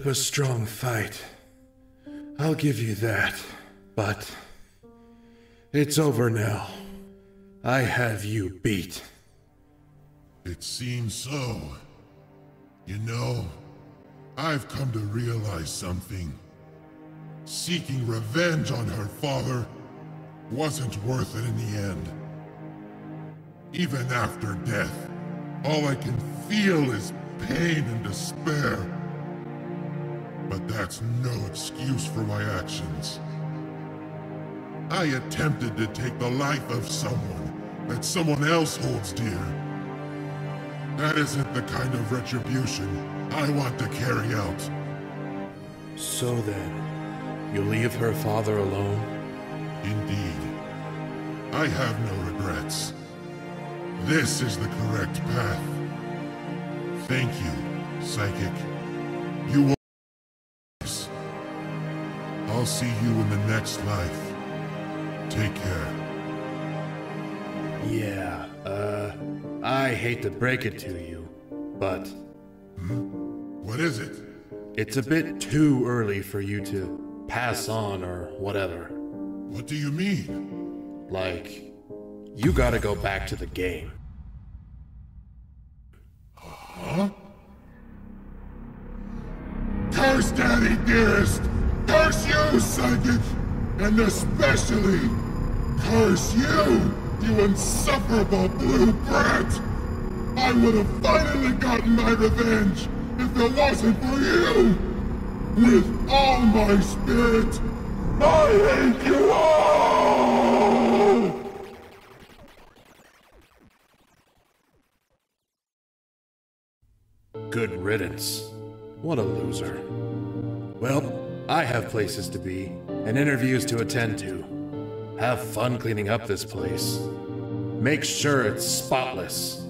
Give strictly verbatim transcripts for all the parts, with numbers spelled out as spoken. up a strong fight. I'll give you that. But it's over now. I have you beat. It seems so. You know, I've come to realize something. Seeking revenge on her father wasn't worth it in the end. Even after death, all I can feel is pain and despair. But that's no excuse for my actions. I attempted to take the life of someone that someone else holds dear. That isn't the kind of retribution I want to carry out. So then, you leave her father alone? Indeed. I have no regrets. This is the correct path. Thank you, Psychic. You will... I'll see you in the next life. Take care. Yeah, uh... I hate to break it to you, but... Hmm? What is it? It's a bit too early for you to pass on or whatever. What do you mean? Like, you gotta go back to the game. Huh? Curse Daddy Dearest! Curse you, Psychic! And especially, curse you! You insufferable blue brat! I would have finally gotten my revenge if it wasn't for you! With all my spirit, I hate you all! Good riddance. What a loser. Well, I have places to be and interviews to attend to. Have fun cleaning up this place. Make sure it's spotless,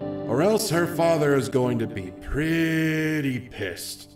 or else her father is going to be pretty pissed.